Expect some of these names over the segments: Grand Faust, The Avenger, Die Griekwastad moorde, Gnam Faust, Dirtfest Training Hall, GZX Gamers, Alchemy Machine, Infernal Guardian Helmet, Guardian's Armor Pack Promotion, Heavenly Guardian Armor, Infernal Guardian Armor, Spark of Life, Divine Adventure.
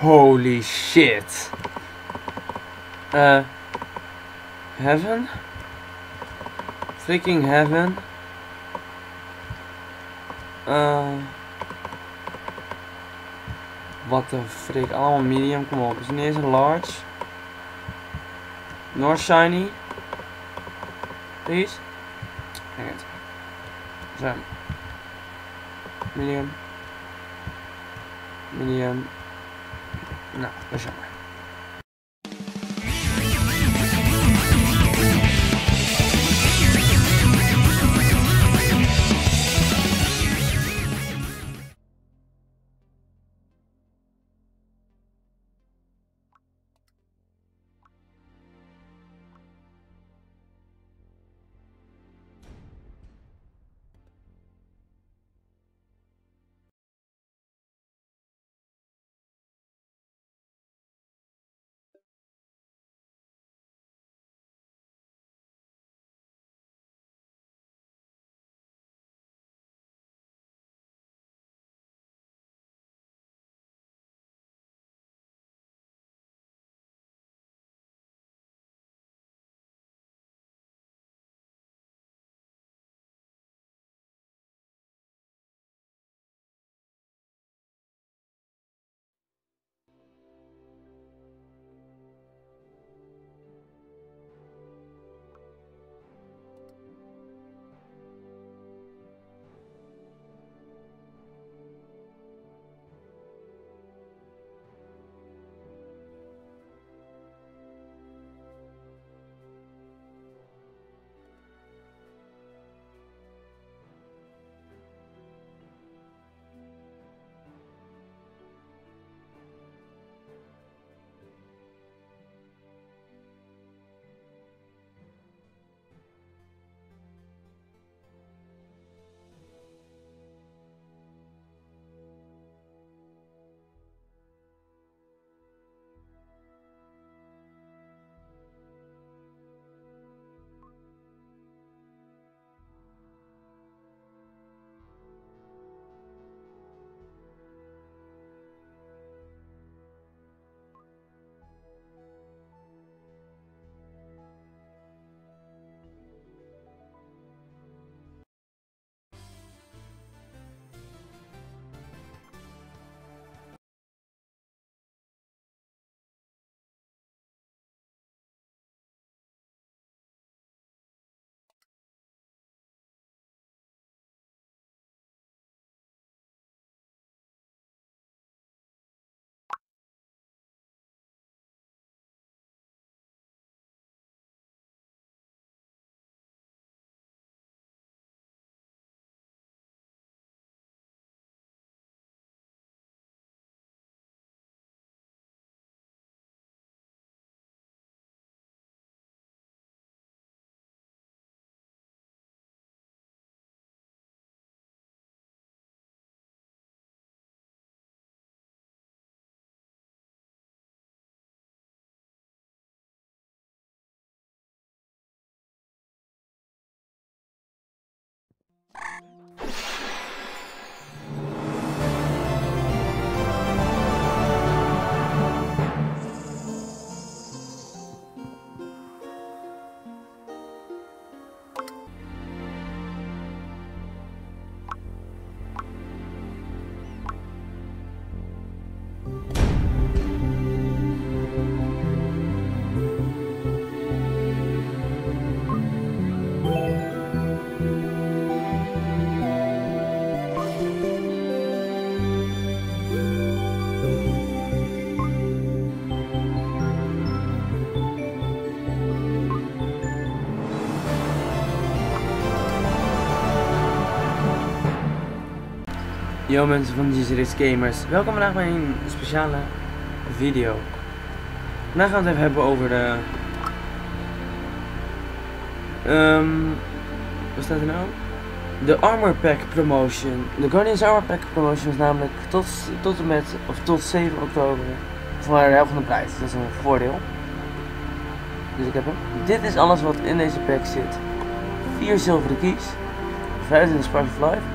Holy shit. Heaven? Freaking heaven. What the frick. Allemaal medium, kom op. Het is niet eens een large. Nor shiny. Please. Kijk het. Zo. Medium. Medium. Nou, dat is jammer. Yo mensen van GZX Gamers, welkom vandaag bij een speciale video. Vandaag gaan we het even hebben over de... Wat staat er nou? De Armor Pack Promotion. De Guardian's Armor Pack Promotion is namelijk tot 7 oktober voor de helft van de prijs. Dat is een voordeel. Dus ik heb hem. Dit is alles wat in deze pack zit. 4 zilveren keys. 15 Spark of Life.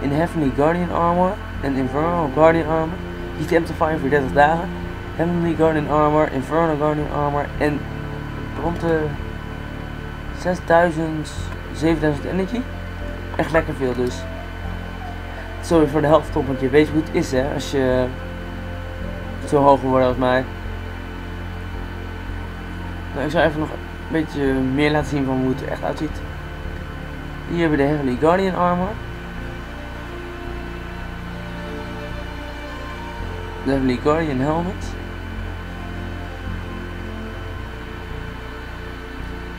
In Heavenly Guardian Armor en Infernal Guardian Armor. Die tempt te 5 voor 30 dagen. Heavenly Guardian Armor, Infernal Guardian Armor en rond de 6000, 7000 energy. Echt lekker veel dus. Sorry voor de helft op, want je weet hoe het is hè, als je zo hoog wil worden als mij. Nou, ik zal even nog een beetje meer laten zien van hoe het er echt uitziet. Hier hebben we de Heavenly Guardian Armor. De Heavenly Guardian Helmet.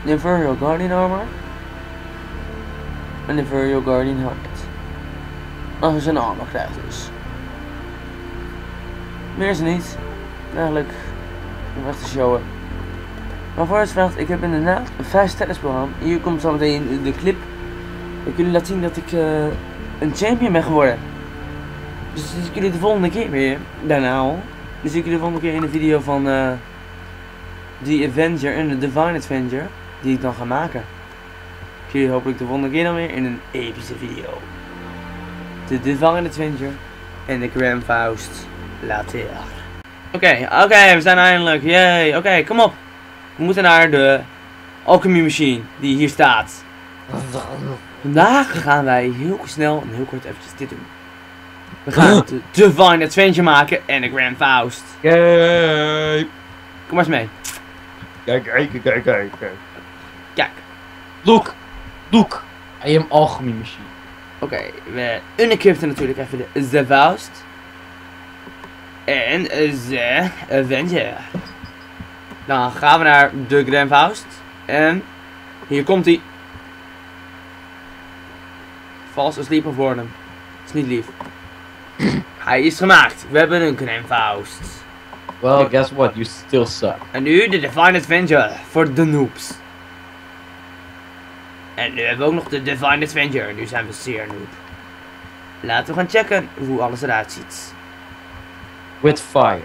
De Infernal Guardian Armor. En de Infernal Guardian Helmet. Als je zijn armor krijgt dus. Meer is er niet. Eigenlijk om echt te showen. Maar voor het vraagt, ik heb inderdaad een 5-sterrenspel. Hier komt zo meteen de clip. Ik wil jullie laten zien dat ik een champion ben geworden. Dus zie ik jullie de volgende keer weer. Daarna al. Dus zie ik jullie de volgende keer in de video van The Avenger en de Divine Adventure. Die ik dan ga maken. Ik zie jullie hopelijk de volgende keer dan weer in een epische video. De Divine Adventure en de Grand Faust. Later. Oké, we zijn eindelijk. Yay. Oké, kom op. We moeten naar de Alchemy Machine die hier staat. Vandaag gaan wij heel snel en heel kort eventjes dit doen. We gaan de Divine Adventure maken en de Grand Faust. Yay. Kom maar eens mee. Kijk. Kijk. Look. I am Alchemy Machine. Oké, we unequipten natuurlijk even de Faust. En de Avenger. Dan gaan we naar de Grand Faust. En hier komt hij. Vals asleep of worden. Is niet lief. Hij is gemaakt. We hebben een Grand Faust. Well, guess what? You still suck. En nu de Divine Adventure voor de noobs. En nu hebben we ook nog de Divine Adventure. Nu zijn we zeer noob. Laten we gaan checken hoe alles eruit ziet. With fire.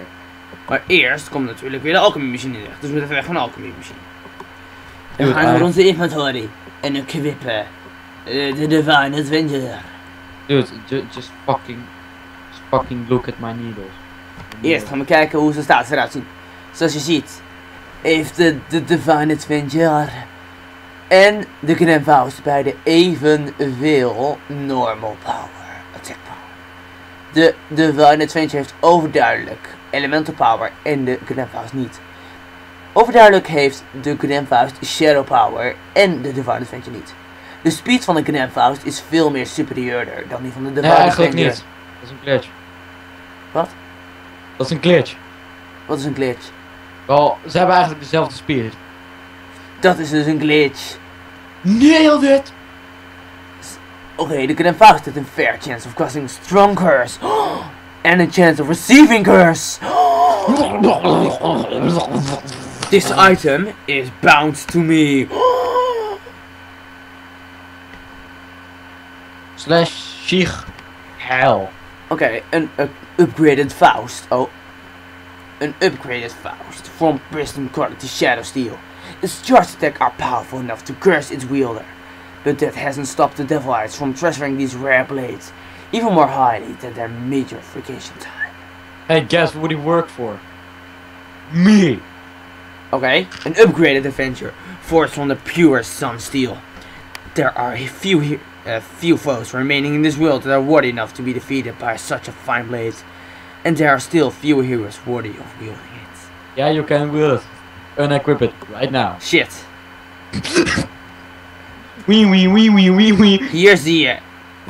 Maar eerst komt natuurlijk weer de Alchemy Machine in weg. Dus we moeten even weg van de Alchemy Machine. En we gaan naar onze inventory. En equippen. De Divine Adventure. Dude, just fucking look at my needles. Eerst gaan we kijken hoe zijn status eruit zien. Zoals je ziet, heeft de Divine Adventure en de Gnam Faust beide evenveel normal power, attack power. De Divine Adventure heeft overduidelijk elemental power en de Gnam Faust niet. Overduidelijk heeft de Gnam Faust shadow power en de Divine Adventure niet. De speed van de Gnam Faust is veel meer superieurder dan die van de Divine Adventure. Nee, eigenlijk niet. Dat is een glitch. Wat? Dat is een glitch. Wat is een glitch? Wel, ze hebben eigenlijk dezelfde speed. Dat is dus een glitch. Nailed it! Oké, de Gnam Faust heeft een fair chance of casting strong curse. And a chance of receiving curse. This item is bound to me. /Sheikh hell. Oké, een upgraded Faust. Oh. Een upgraded Faust from Prism Quality Shadow Steel. Its charge attack are powerful enough to curse its wielder. But that hasn't stopped the Devil Eyes from treasuring these rare blades. Even more highly than their major vacation time. Hey, guess what he worked for? Me! Oké, an upgraded Avenger. Forged from the pure Sun Steel. There are a few here. Few foes remaining in this world that are worthy enough to be defeated by such a fine blade, and there are still few heroes worthy of wielding it. Yeah, you can wield it. Unequip it right now. Shit. Wee. Here's the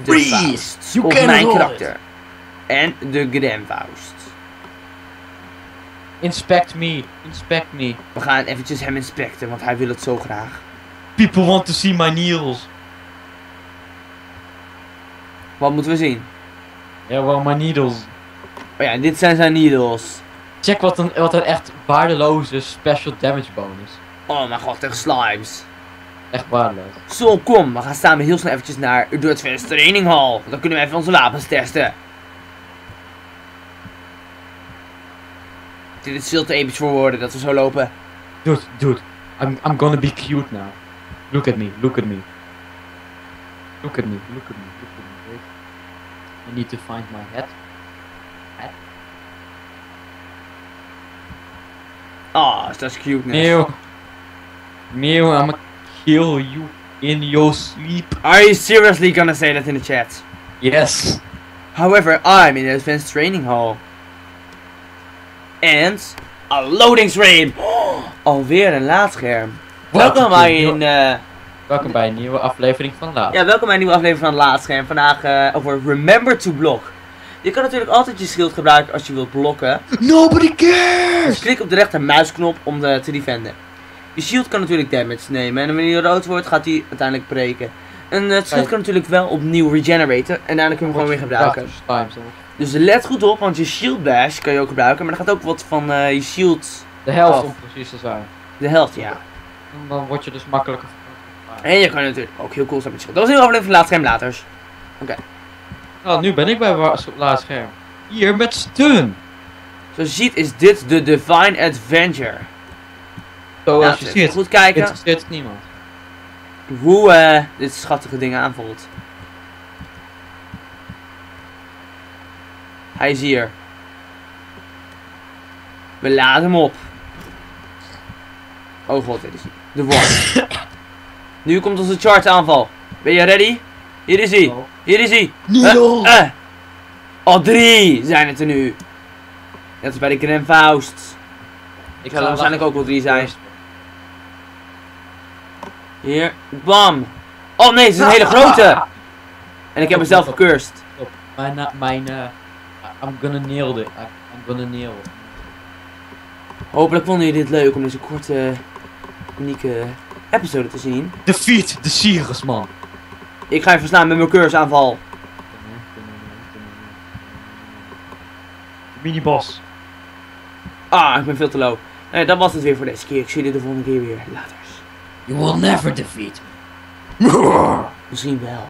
Faust of my character and the Grand Faust. Inspect me. We gaan eventjes hem inspecten, want hij wil het zo graag. People want to see my needles. Wat moeten we zien? Ja, wel mijn needles. Oh ja, dit zijn zijn needles. Check wat een echt waardeloze special damage bonus. Oh mijn god, tegen slimes. Echt waardeloos. Zo, kom, we gaan samen heel snel eventjes naar Dirtfest Training Hall. Dan kunnen we even onze wapens testen. Dit is veel te episch voor woorden dat we zo lopen. Dude, I'm gonna be cute now. Look at me. I need to find my hat. Ah, oh, that's cuteness. Mew. Mew, I'ma kill you in your sleep. Are you seriously gonna say that in the chat? Yes. However, I'm in the Advanced Training Hall. And a loading stream! Alweer een laadscherm. Welkom bij een nieuwe aflevering van Laad. Ja, welkom bij een nieuwe aflevering van Laadscherm. Vandaag over Remember to Block. Je kan natuurlijk altijd je schild gebruiken als je wilt blokken. Nobody cares! Dus klik op de rechter muisknop om te defenden. Je shield kan natuurlijk damage nemen en wanneer hij rood wordt gaat hij uiteindelijk breken. En het schild kan natuurlijk wel opnieuw regeneraten en daarna kun je hem gewoon weer gebruiken. Dus let goed op, want je shield bash kan je ook gebruiken, maar er gaat ook wat van je shield. De helft om precies te zijn. De helft, ja. En dan word je dus makkelijker. En je kan natuurlijk ook heel cool zijn met je schild. Dat was een aflevering van Laadscherm Laters. Oké. Nou, nu ben ik bij Laadscherm. Hier met Steun. Zoals je ziet is dit de Divine Adventure. Zoals je ziet. Goed kijken. Interesseert niemand. Hoe dit schattige ding aanvoelt. Hij is hier. We laden hem op. Oh god, dit is de war. Nu komt onze charge aanval. Ben je ready? Hier is hij. Hier is hij. Al drie zijn het er nu. Dat is bij de Grand Faust. Ik zal er waarschijnlijk ook wel drie zijn. Hier. Bam. Oh nee, het is een hele grote. En ik heb mezelf gecurst. I'm gonna nail it. I'm gonna nail it. Hopelijk vonden jullie dit leuk om deze korte, unieke episode te zien. Defeat the Sirius, man. Ik ga je verslaan met mijn cursaanval. Mini-boss. Ah, ik ben veel te low. Nee, dat was het weer voor deze keer. Ik zie jullie de volgende keer weer. Later. You will never defeat me. Misschien wel.